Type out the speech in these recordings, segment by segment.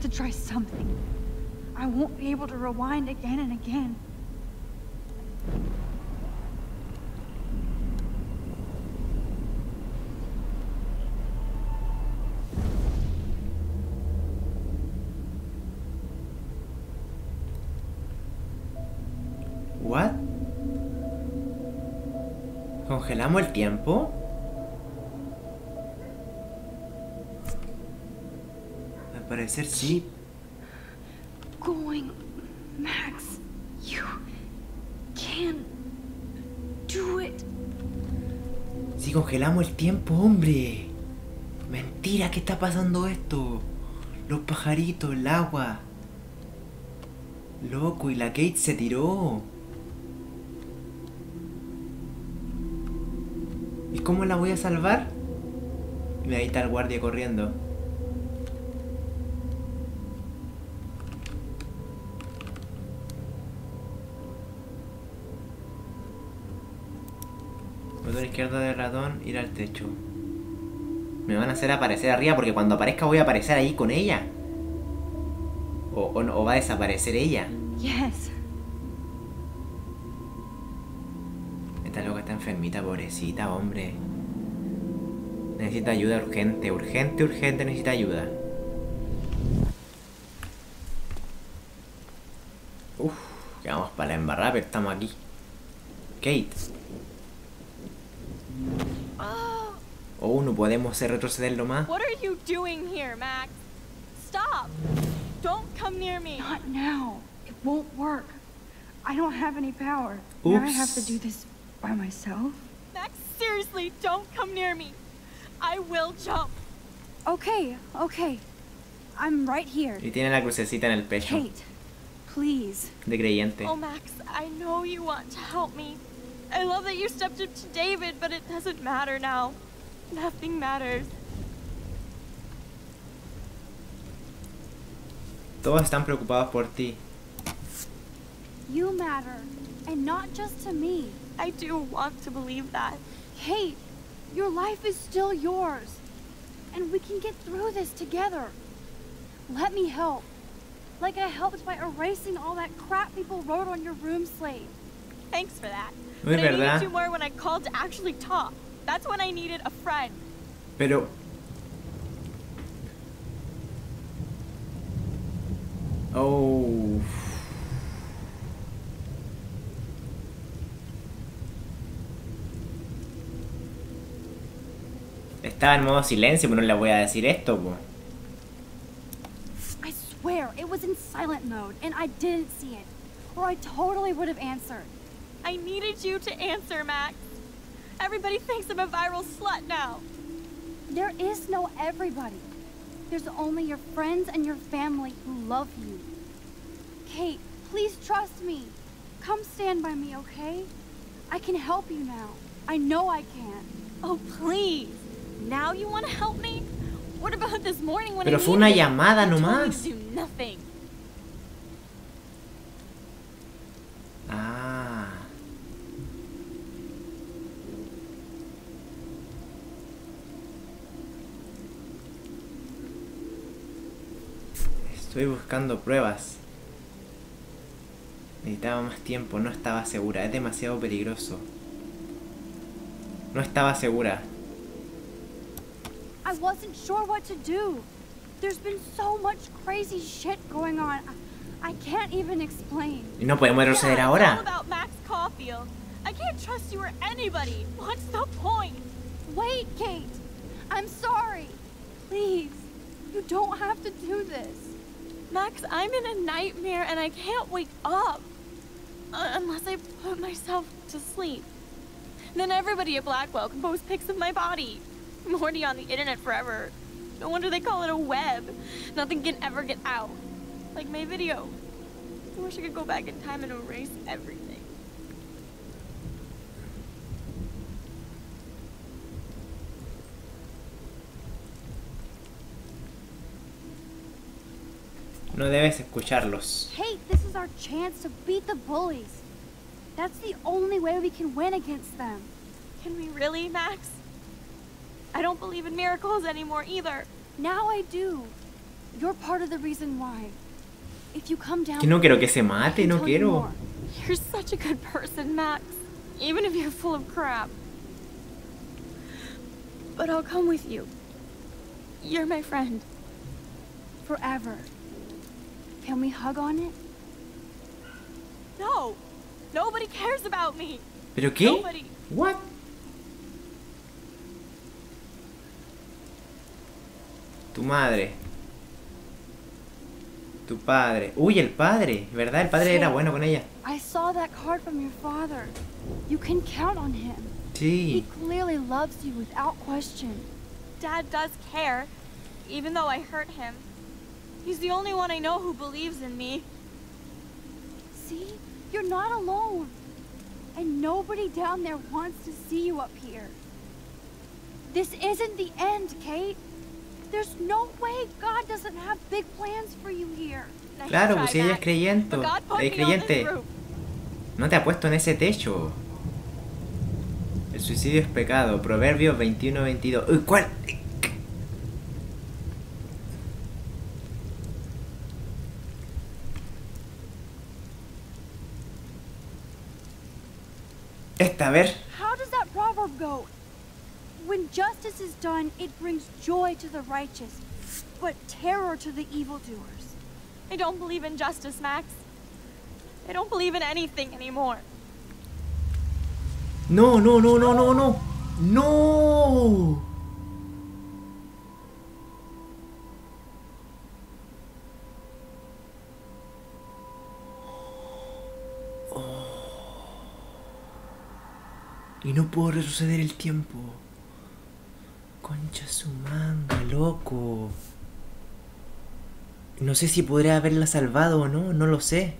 have to try something. I won't be able to rewind again and again. What? ¿Congelamos el tiempo? Al parecer sí. Going, Max. You can do it. Si congelamos el tiempo, hombre. Mentira, ¿qué está pasando esto? Los pajaritos, el agua. Loco, y la Kate se tiró. ¿Y cómo la voy a salvar? Y ahí está el guardia corriendo. Botón izquierdo del ratón, ir al techo. Me van a hacer aparecer arriba porque cuando aparezca voy a aparecer ahí con ella. O va a desaparecer ella. Yes. Esta loca está enfermita, pobrecita, hombre. Necesita ayuda urgente, urgente, urgente, necesita ayuda. Uff, vamos para la embarrada, pero estamos aquí. Kate. Oh, no podemos hacer retrocederlo más. ¿Qué estás haciendo aquí, Max? ¡Stop! Don't come near me. Not now. It won't work. I don't have any power. Oops. Now I have to do this by myself. Max, seriously, don't come near me. I will jump. Okay, okay. I'm right here. Y tiene la crucecita en el pecho. Kate, please. De creyente. Oh, Max, I know you want to help me. I love that you stepped up to David, but it doesn't matter now. Nothing matters. Todos están preocupados por ti. You matter, and not just to me. I do want to believe that. Kate, your life is still yours, and we can get through this together. Let me help, like I helped by erasing all that crap people wrote on your room slate. Thanks for that. Muy but verdad. I needed you more when I called to actually talk. That's when I needed a friend. Pero. Oh. Estaba en modo silencio, pero no le voy a decir esto, po. I swear it was in silent mode and I didn't see it, or I totally would have answered. I needed you to answer, Max. Everybody thinks I'm a viral slut now. There is no everybody. There's only your friends and your family who love you. Kate, please trust me. Come stand by me, okay? I can help you now. I know I can. Oh, please. Now you want to help me? What about this morning when I needed you? Pero fue una llamada nomás. You do nothing. Ah. Estoy buscando pruebas. Necesitaba más tiempo, no estaba segura. Es demasiado peligroso. No estaba segura. I wasn't sure what to do. There's been so much crazy shit going on. I can't even explain. Y no podemos retroceder ahora. All about Max Caulfield. I can't trust you or anybody. What's the point? Wait, Kate. I'm sorry. Please, you don't have to do this. Max, I'm in a nightmare and I can't wake up unless I put myself to sleep. Then everybody at Blackwell can post pics of my body. I'm already on the internet forever. No wonder they call it a web. Nothing can ever get out. Like my video. I wish I could go back in time and erase everything. No debes escucharlos. Kate, this is our chance to beat the bullies. That's the only way we can win against them. Can we really, Max? I don't believe in miracles anymore either. Now I do. You're part of the reason why. If you come down, no quiero que se mate, no quiero. You're such a good person, Max. Even if you're full of crap. But I'll come with you. You're my friend. Forever. Can we hug on it? No. Nobody cares about me. ¿Pero qué? Nobody. What? Tu madre. Tu padre. Uy, el padre, ¿verdad? El padre era bueno con ella. I saw that card from your father. You can count on him. Sí. He clearly loves you without question. Dad does care, even though I hurt him. He's the only one I know who believes in me. See? You're not alone. And nobody down there wants to see you up here. This isn't the end, Kate. There's no way God doesn't have big plans for you here. Claro, pues ella es creyente. No te ha puesto en ese techo. El suicidio es pecado. Proverbios 21-22. Uy, ¿cuál? Esta, a ver. How does that proverb go? When justice is done, it brings joy to the righteous, but terror to the evildoers. I don't believe in justice, Max. I don't believe in anything anymore. No, no, no, no, no, no. No. Oh. Y no puedo retroceder el tiempo. Concha su manga, loco. No sé si podría haberla salvado o no, no lo sé.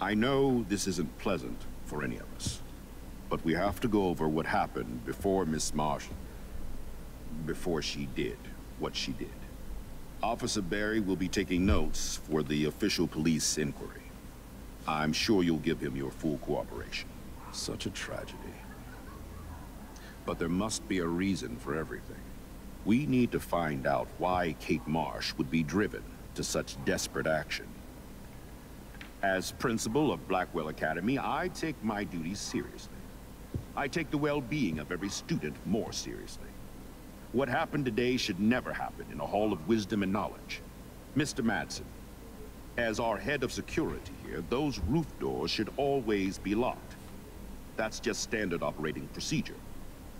I know this isn't pleasant for any of us, but we have to go over what happened before Miss Marsh, before she did what she did. Officer Barry will be taking notes for the official police inquiry. I'm sure you'll give him your full cooperation. Such a tragedy. But there must be a reason for everything. We need to find out why Kate Marsh would be driven to such desperate action. As principal of Blackwell Academy, I take my duties seriously. I take the well-being of every student more seriously. What happened today should never happen in a hall of wisdom and knowledge. Mr. Madsen, as our head of security here, those roof doors should always be locked. That's just standard operating procedure.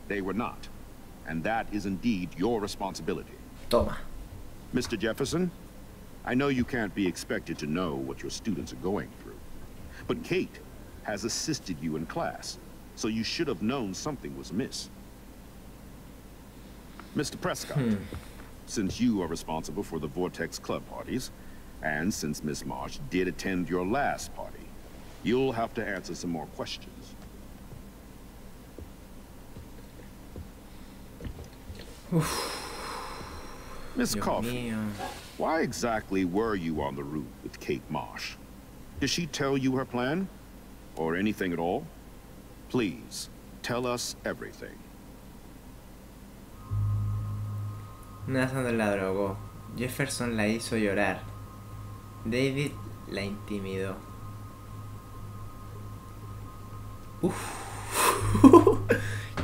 They were not, and that is indeed your responsibility. Toma. Mr. Jefferson, I know you can't be expected to know what your students are going through, but Kate has assisted you in class, so you should have known something was amiss. Mr. Prescott, since you are responsible for the Vortex Club parties, and since Miss Marsh did attend your last party, you'll have to answer some more questions. Miss Caulfield, why exactly were you on the route with Kate Marsh? Did she tell you her plan? Or anything at all? Please, tell us everything. Nathan la drogó. Jefferson la hizo llorar. David la intimidó.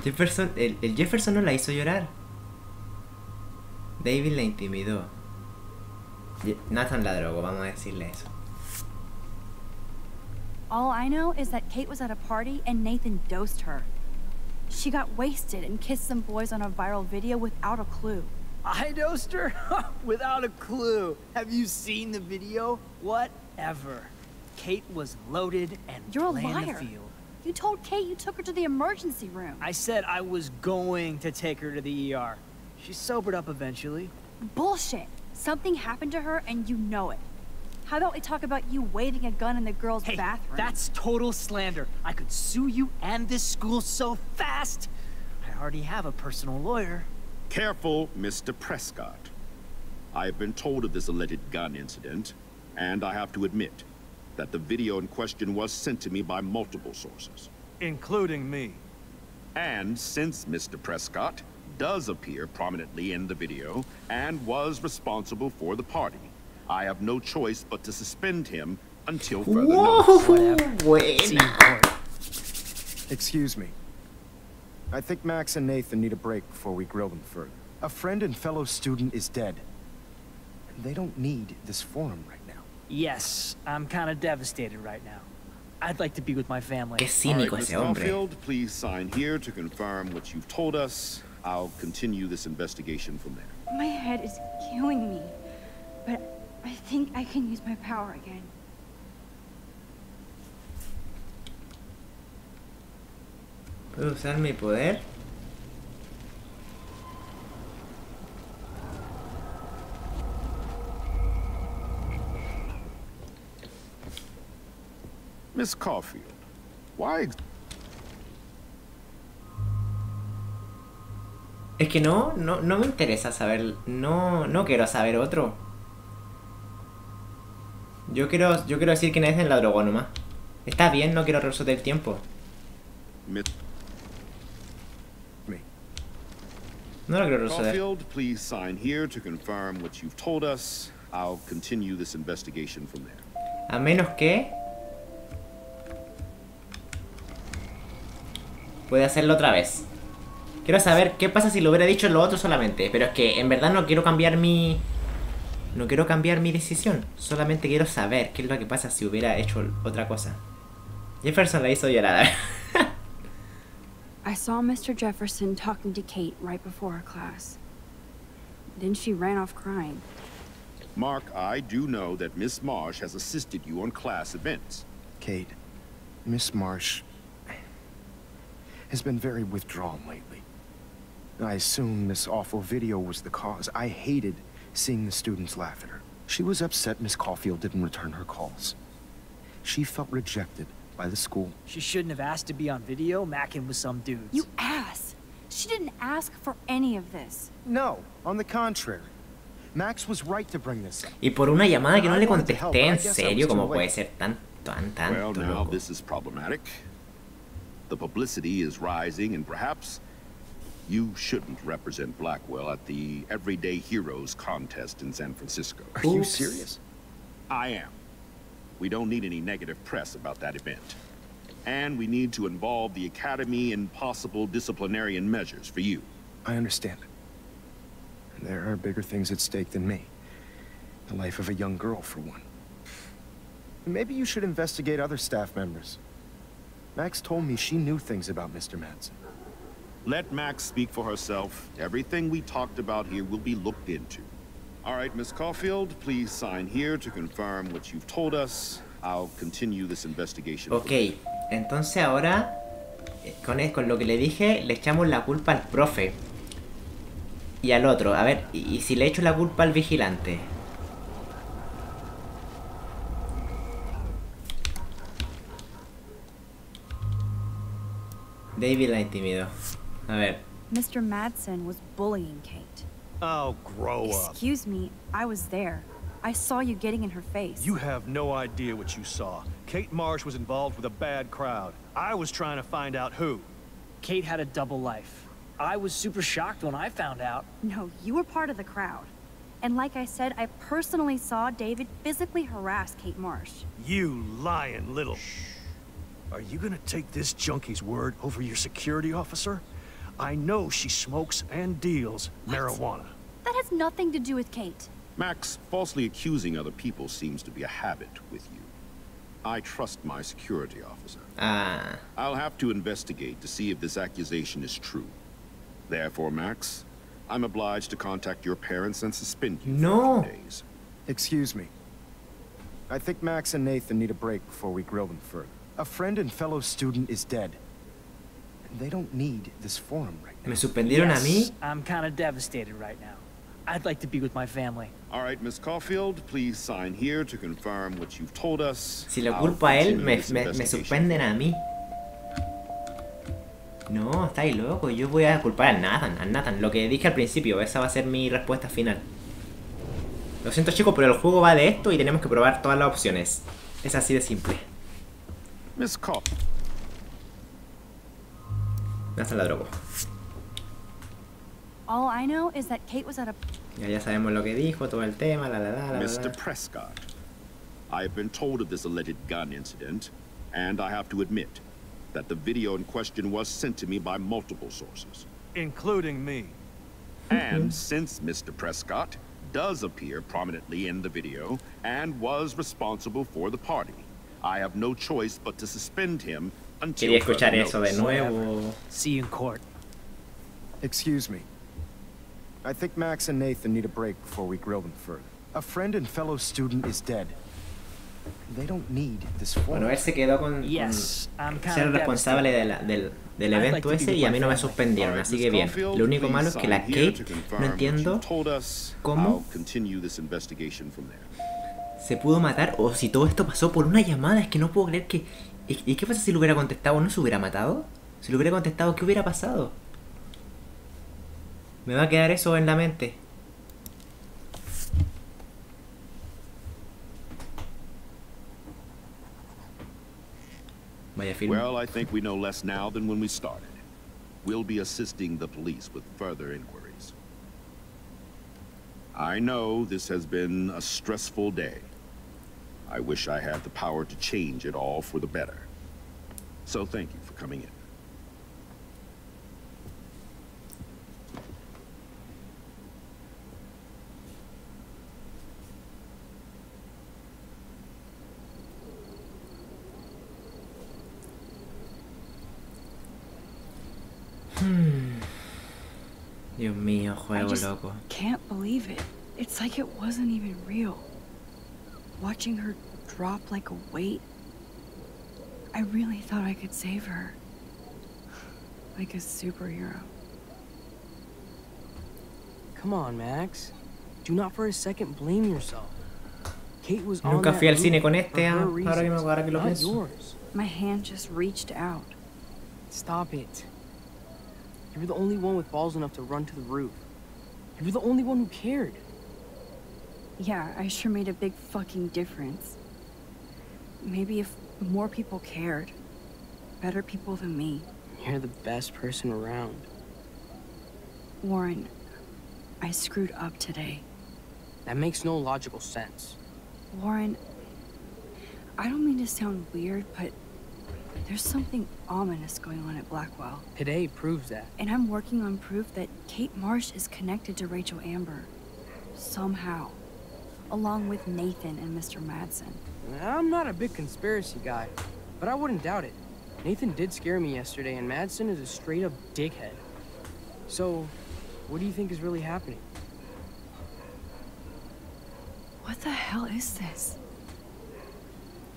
Jefferson no la hizo llorar. David la intimidó. Nathan la drogó, vamos a decirle eso. All I know is that Kate was at a party and Nathan dosed her. She got wasted and kissed some boys on a viral video without a clue. I dosed her? Without a clue. Have you seen the video? Whatever. Kate was loaded and playing the field. You told Kate you took her to the emergency room. I said I was going to take her to the ER. She sobered up eventually. Bullshit! Something happened to her and you know it. How about we talk about you waving a gun in the girls' bathroom? That's total slander. I could sue you and this school so fast. I already have a personal lawyer. Careful, Mr. Prescott. I have been told of this alleged gun incident, and I have to admit that the video in question was sent to me by multiple sources. Including me. And since Mr. Prescott, does appear prominently in the video and was responsible for the party. I have no choice but to suspend him until further notice. Buena. Excuse me. I think Max and Nathan need a break before we grill them further. A friend and fellow student is dead. They don't need this forum right now. Yes, I'm kind of devastated right now. I'd like to be with my family. Qué cínico ese hombre. Caulfield, please sign here to confirm what you've told us. I'll continue this investigation from there. My head is killing me, but I think I can use my power again. ¿Puedo usar mi poder? Miss Caulfield, why? Es que no me interesa saber, no quiero saber otro. Yo quiero decir quién es el ladrón nomás. Está bien, no quiero resolver el tiempo. No lo quiero resolver. Caulfield, please sign here to confirm what you've told us. I'll continue this investigation from there. A menos que puede hacerlo otra vez. Quiero saber qué pasa si lo hubiera dicho lo otro solamente. Pero es que en verdad no quiero cambiar mi... No quiero cambiar mi decisión. Solamente quiero saber qué es lo que pasa si hubiera hecho otra cosa. Jefferson la hizo llorar. I saw Mr. Jefferson talking to Kate right before our class. Then she ran off crying. Mark, I do know that Miss Marsh has assisted you on class events. Kate, Miss Marsh has been very withdrawn lately. I assume this awful video was the cause. I hated seeing the students laugh at her. She was upset Miss Caulfield didn't return her calls. She felt rejected by the school. She shouldn't have asked to be on video macking with some dudes. You ass! She didn't ask for any of this. No, on the contrary. Max was right to bring this up. Y por una llamada que no le contesté, en serio, ¿cómo puede ser tan loco? Well, now this is problematic. The publicity is rising, and perhaps you shouldn't represent Blackwell at the Everyday Heroes contest in San Francisco. Are you serious? I am. We don't need any negative press about that event. And we need to involve the Academy in possible disciplinary measures for you. I understand it. There are bigger things at stake than me. The life of a young girl, for one. Maybe you should investigate other staff members. Max told me she knew things about Mr. Madsen. Let Max speak for herself. Everything we talked about here will be looked into. All right, Miss Caulfield, please sign here to confirm what you've told us. I'll continue this investigation. Okay, entonces ahora con lo que le dije, le echamos la culpa al profe y al otro. A ver, y si le echo la culpa al vigilante. David la intimidó. A ver. Mr. Madsen was bullying Kate. Oh, grow up. Excuse me, I was there. I saw you getting in her face. You have no idea what you saw. Kate Marsh was involved with a bad crowd. I was trying to find out who. Kate had a double life. I was super shocked when I found out. No, you were part of the crowd. And like I said, I personally saw David physically harass Kate Marsh. You lying little... Shh. Are you gonna take this junkie's word over your security officer? I know she smokes and deals marijuana. That has nothing to do with Kate. Max, falsely accusing other people seems to be a habit with you. I trust my security officer. I'll have to investigate to see if this accusation is true. Therefore, Max, I'm obliged to contact your parents and suspend you for 2 days. Excuse me. I think Max and Nathan need a break before we grill them further. A friend and fellow student is dead. They don't need this forum right now. Me suspendieron a mí. I'm kind of devastated right now. I'd like to be with my family. All right, Miss Caulfield, please sign here to confirm what you've told us. Si lo culpa a él, me suspenden a mí. No, está ahí loco. Yo voy a culpar a Nathan. Lo que dije al principio, esa va a ser mi respuesta final. Lo siento, chicos, pero el juego va de esto y tenemos que probar todas las opciones. Es así de simple. Miss Cop. Nathan la drogó. All I know is that Kate was at a... Ya sabemos lo que dijo, todo el tema, Mr. Prescott, I have been told of this alleged gun incident, and I have to admit that the video in question was sent to me by multiple sources. Including me. And since Mr. Prescott does appear prominently in the video and was responsible for the party, I have no choice but to suspend him until... Quería escuchar eso de nuevo. See you in court. Excuse me. I think Max and Nathan need a break before we grill them further. A friend and fellow student is dead. They don't need this. Bueno, él se quedó con ser responsable del evento ese y a mí no me suspendieron, así que bien. Lo único malo es que la Kate, no entiendo cómo se pudo matar o si todo esto pasó por una llamada. Es que no puedo creer que... ¿Y qué pasa si lo hubiera contestado? ¿No se hubiera matado? Si lo hubiera contestado, ¿qué hubiera pasado? Me va a quedar eso en la mente. Well, I think we know less now than when we started. We'll be assisting the police with further inquiries. I know this has been a stressful day. I wish I had the power to change it all for the better. So thank you for coming in. Dios mío, juego loco. I can't believe it. It's like it wasn't even real. Watching her drop like a weight. I really thought I could save her. Like a superhero. Come on, Max. Do not for a second blame yourself. Kate was on that movie for her reasons. My hand just reached out. Stop it. You were the only one with balls enough to run to the roof. You were the only one who cared. Yeah, I sure made a big fucking difference. Maybe if more people cared, better people than me. You're the best person around. Warren, I screwed up today. That makes no logical sense. Warren, I don't mean to sound weird, but... there's something ominous going on at Blackwell. Today proves that. And I'm working on proof that Kate Marsh is connected to Rachel Amber. Somehow. Along with Nathan and Mr. Madsen. I'm not a big conspiracy guy, but I wouldn't doubt it. Nathan did scare me yesterday, and Madsen is a straight-up dickhead. So, what do you think is really happening? What the hell is this?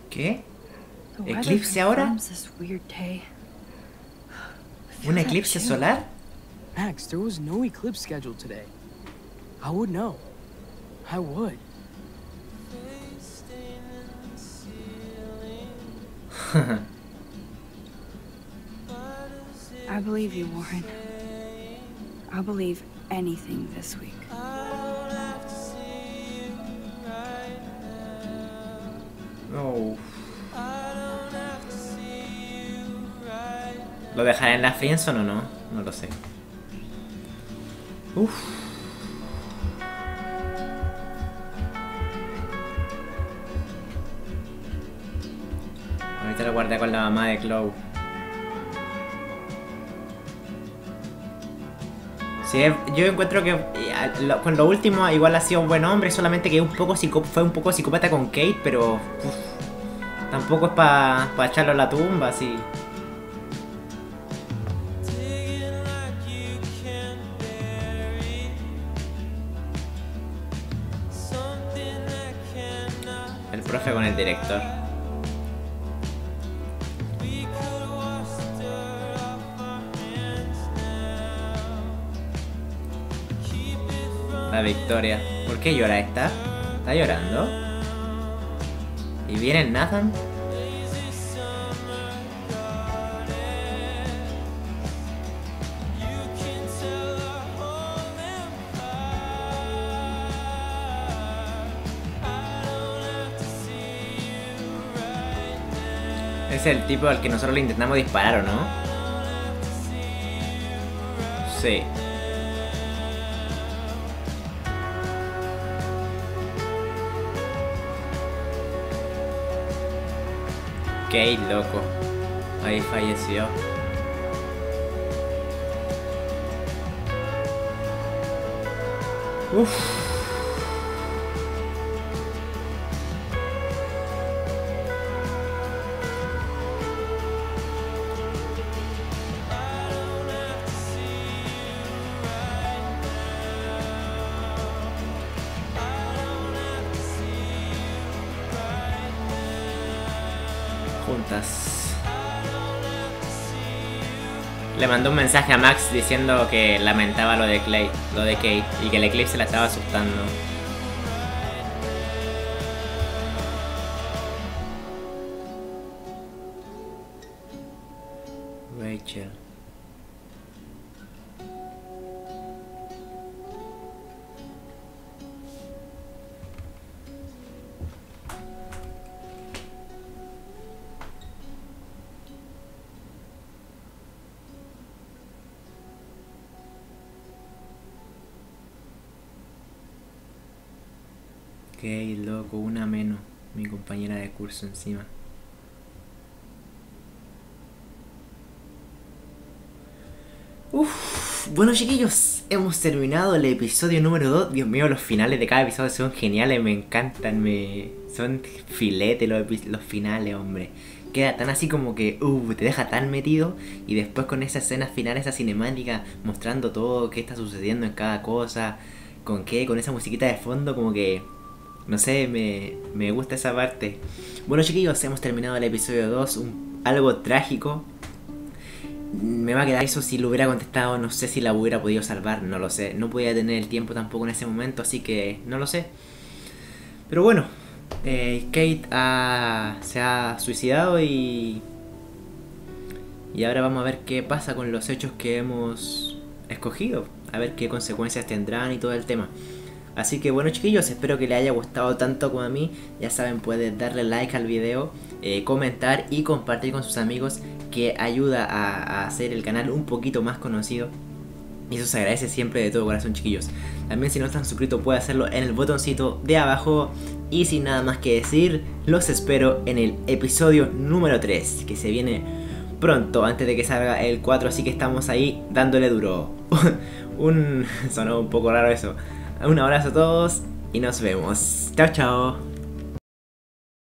¿Qué? ¿Eclipse ahora? ¿Un eclipse solar? Max, there was no eclipse scheduled today. I would know. I would. I believe you, Warren. I believe anything this week. Oh. ¿Lo dejaré en la friendzone o no? No lo sé. Uff. Ahorita lo guardé con la mamá de Chloe. Sí, yo encuentro que con lo último igual ha sido un buen hombre, solamente que fue un poco psicópata con Kate, pero... uf, tampoco es para echarlo a la tumba, así. Profe con el director. La Victoria. ¿Por qué llora esta? ¿Está llorando? ¿Y viene el Nathan? Es el tipo al que nosotros le intentamos disparar, ¿o no? Sí. Kate, loco. Ahí falleció. Uff. Juntas. Le mandó un mensaje a Max diciendo que lamentaba lo de Kate y que el eclipse la estaba asustando. Rachel. Qué loco, una menos, mi compañera de curso encima. Uff, bueno chiquillos, hemos terminado el episodio número 2. Dios mío, los finales de cada episodio son geniales, me encantan, son filetes los finales, hombre. Queda tan así como que te deja tan metido. Y después con esa escena final, esa cinemática, mostrando todo, qué está sucediendo en cada cosa, con qué, con esa musiquita de fondo, como que... No sé, me gusta esa parte. Bueno chiquillos, hemos terminado el episodio 2, algo trágico. Me va a quedar eso, si lo hubiera contestado, no sé si la hubiera podido salvar, no lo sé. No podía tener el tiempo tampoco en ese momento, así que no lo sé. Pero bueno, Kate se ha suicidado y ahora vamos a ver qué pasa con los hechos que hemos escogido. A ver qué consecuencias tendrán y todo el tema. Así que bueno chiquillos, espero que les haya gustado tanto como a mí. Ya saben, pueden darle like al video, comentar y compartir con sus amigos, que ayuda a hacer el canal un poquito más conocido. Y eso se agradece siempre de todo corazón chiquillos. También si no están suscritos pueden hacerlo en el botoncito de abajo. Y sin nada más que decir, los espero en el episodio número 3, que se viene pronto, antes de que salga el 4. Así que estamos ahí dándole duro. Sonó un poco raro eso. Un abrazo a todos y nos vemos. Chao, chao.